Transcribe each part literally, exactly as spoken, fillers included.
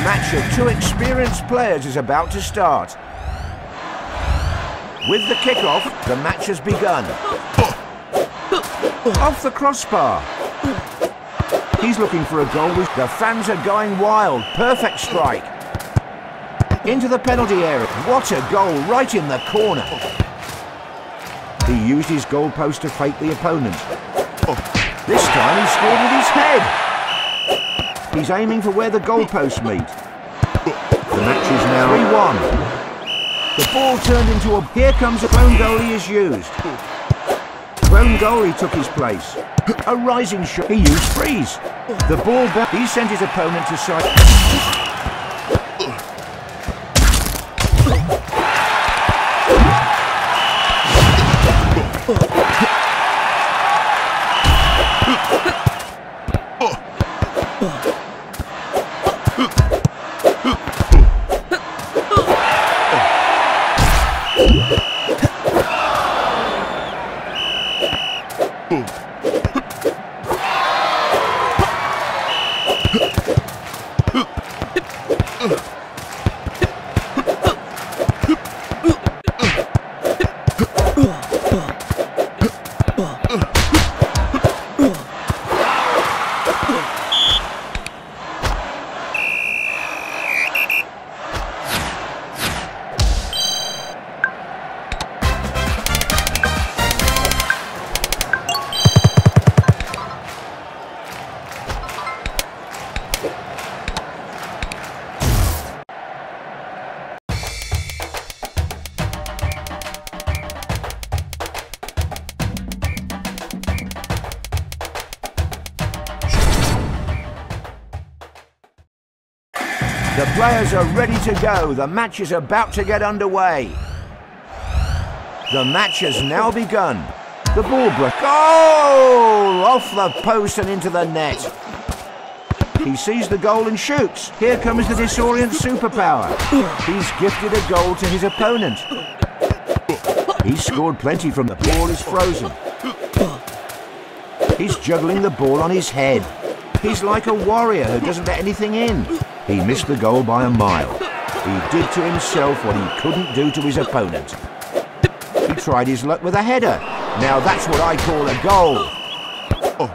A match of two experienced players is about to start. With the kickoff, the match has begun. Off the crossbar. He's looking for a goal. The fans are going wild. Perfect strike. Into the penalty area. What a goal, right in the corner. He used his goalpost to fake the opponent. This time he scored with his head. He's aiming for where the goalposts meet. The match is now three one. The ball turned into a... Here comes a lone goalie is used. Lone goalie took his place. A rising shot. He used freeze. The ball back. He sent his opponent to side. The players are ready to go. The match is about to get underway. The match has now begun. The ball broke. Goal! Off the post and into the net. He sees the goal and shoots. Here comes the disorient superpower. He's gifted a goal to his opponent. He scored plenty from the ball is frozen. He's juggling the ball on his head. He's like a warrior who doesn't let anything in. He missed the goal by a mile. He did to himself what he couldn't do to his opponent. He tried his luck with a header. Now that's what I call a goal. Oh.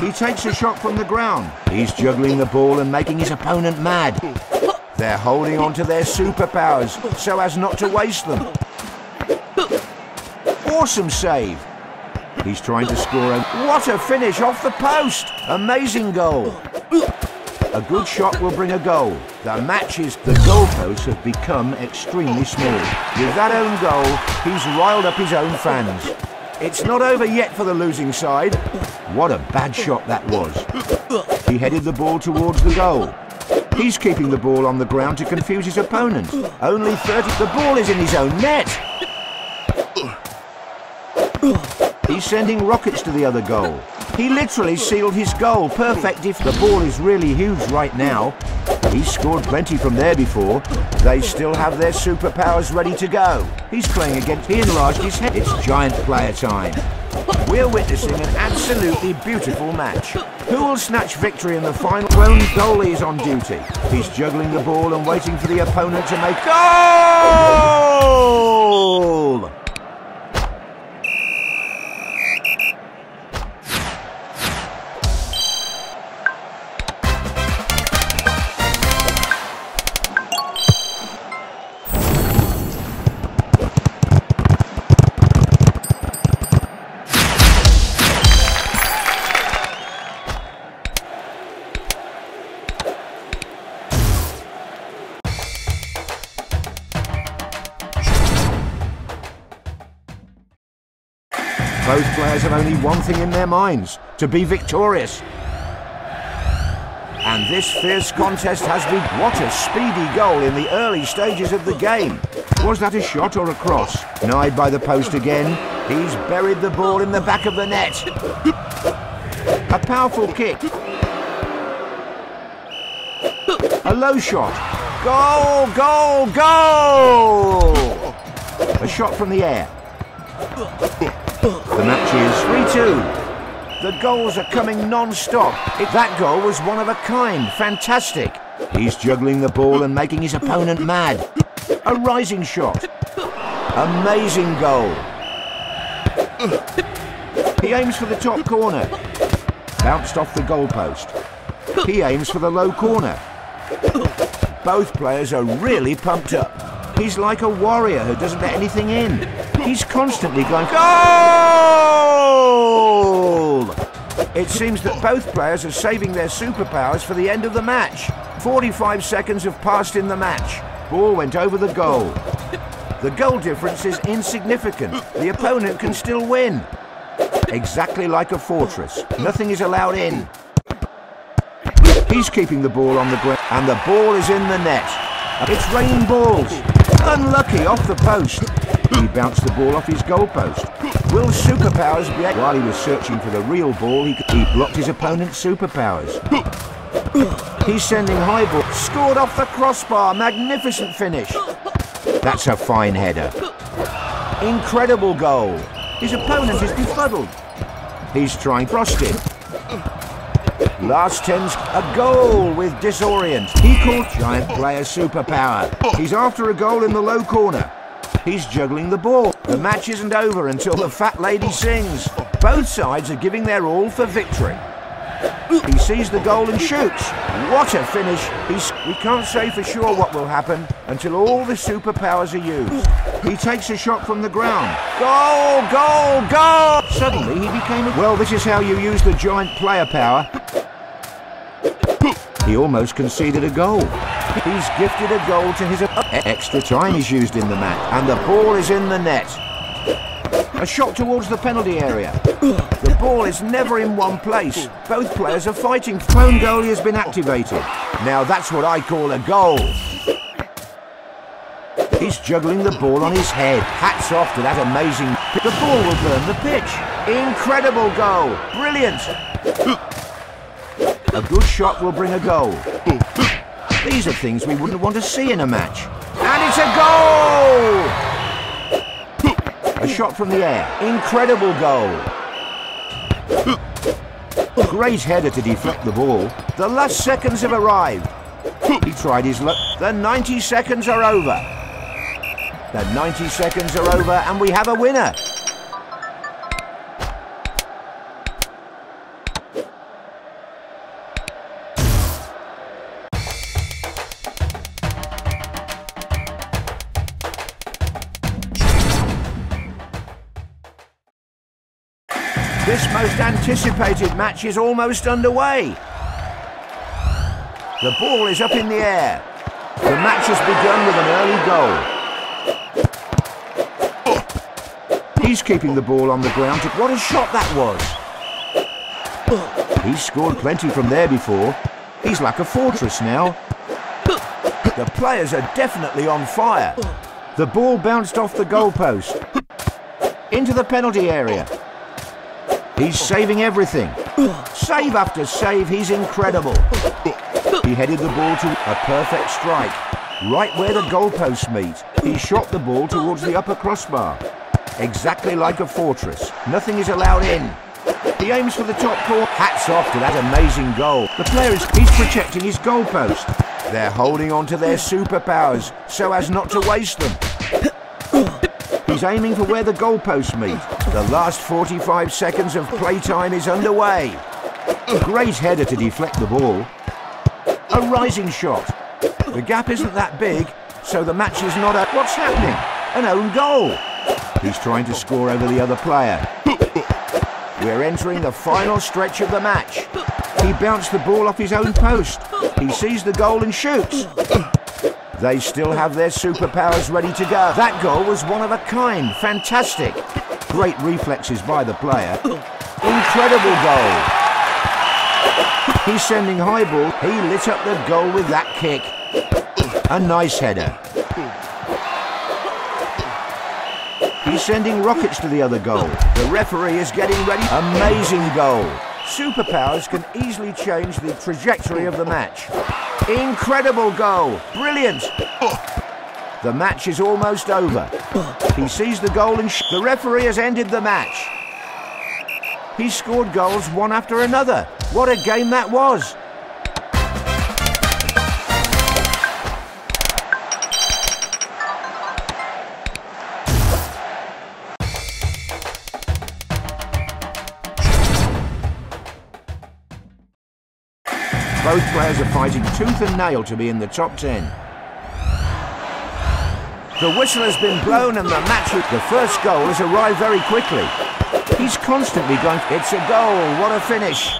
He takes a shot from the ground. He's juggling the ball and making his opponent mad. They're holding on to their superpowers so as not to waste them. Awesome save. He's trying to score a... What a finish off the post! Amazing goal. A good shot will bring a goal. The match is... The goalposts have become extremely small. With that own goal, he's riled up his own fans. It's not over yet for the losing side. What a bad shot that was. He headed the ball towards the goal. He's keeping the ball on the ground to confuse his opponent. Only thirty... The ball is in his own net. He's sending rockets to the other goal. He literally sealed his goal. Perfect if the ball is really huge right now. He's scored plenty from there before. They still have their superpowers ready to go. He's playing against... He enlarged his head. It's giant player time. We're witnessing an absolutely beautiful match. Who will snatch victory in the final? Lone goalie is on duty. He's juggling the ball and waiting for the opponent to make... Goal! Both players have only one thing in their minds, to be victorious. And this fierce contest has been... What a speedy goal in the early stages of the game. Was that a shot or a cross? Denied by the post again. He's buried the ball in the back of the net. A powerful kick. A low shot. Goal, goal, goal! A shot from the air. The match is three two. The goals are coming non-stop. That goal was one of a kind. Fantastic. He's juggling the ball and making his opponent mad. A rising shot. Amazing goal. He aims for the top corner. Bounced off the goalpost. He aims for the low corner. Both players are really pumped up. He's like a warrior who doesn't let anything in. He's constantly going, goal! It seems that both players are saving their superpowers for the end of the match. forty-five seconds have passed in the match. Ball went over the goal. The goal difference is insignificant. The opponent can still win. Exactly like a fortress. Nothing is allowed in. He's keeping the ball on the ground, and the ball is in the net. It's raining balls. Unlucky off the post. He bounced the ball off his goalpost. Will superpowers be... While he was searching for the real ball, he, he blocked his opponent's superpowers. He's sending high ball. Scored off the crossbar. Magnificent finish. That's a fine header. Incredible goal. His opponent is befuddled. He's trying frosted. Last ten's a goal with disorient. He called giant player superpower. He's after a goal in the low corner. He's juggling the ball. The match isn't over until the fat lady sings. Both sides are giving their all for victory. He sees the goal and shoots. What a finish. He's, we can't say for sure what will happen until all the superpowers are used. He takes a shot from the ground. Goal, goal, goal! Suddenly he became a... Well, this is how you use the giant player power. He almost conceded a goal. He's gifted a goal to his... Extra time is used in the match, and the ball is in the net. A shot towards the penalty area. The ball is never in one place. Both players are fighting. Phone goalie has been activated. Now that's what I call a goal. He's juggling the ball on his head. Hats off to that amazing... The ball will burn the pitch. Incredible goal. Brilliant. A good shot will bring a goal. These are things we wouldn't want to see in a match. And it's a goal! A shot from the air. Incredible goal. Great header to deflect the ball. The last seconds have arrived. He tried his luck. The ninety seconds are over. The ninety seconds are over and we have a winner. This most anticipated match is almost underway. The ball is up in the air. The match has begun with an early goal. He's keeping the ball on the ground. What a shot that was. He's scored plenty from there before. He's like a fortress now. The players are definitely on fire. The ball bounced off the goalpost. Into the penalty area. He's saving everything. Save after save, he's incredible. He headed the ball to a perfect strike, right where the goalposts meet. He shot the ball towards the upper crossbar. Exactly like a fortress. Nothing is allowed in. He aims for the top corner. Hats off to that amazing goal. The player is he's protecting his goalpost. They're holding on to their superpowers so as not to waste them. He's aiming for where the goalposts meet. The last forty-five seconds of playtime is underway. Great header to deflect the ball. A rising shot. The gap isn't that big, so the match is not up. What's happening? An own goal. He's trying to score over the other player. We're entering the final stretch of the match. He bounced the ball off his own post. He sees the goal and shoots. They still have their superpowers ready to go. That goal was one of a kind. Fantastic. Great reflexes by the player. Incredible goal. He's sending high ball. He lit up the goal with that kick. A nice header. He's sending rockets to the other goal. The referee is getting ready. Amazing goal. Superpowers can easily change the trajectory of the match. Incredible goal. Brilliant. The match is almost over. He sees the goal and sh the referee has ended the match. He scored goals one after another. What a game that was! Both players are fighting tooth and nail to be in the top ten. The whistle has been blown and the match with the first goal has arrived very quickly. He's constantly going, it's a goal, what a finish!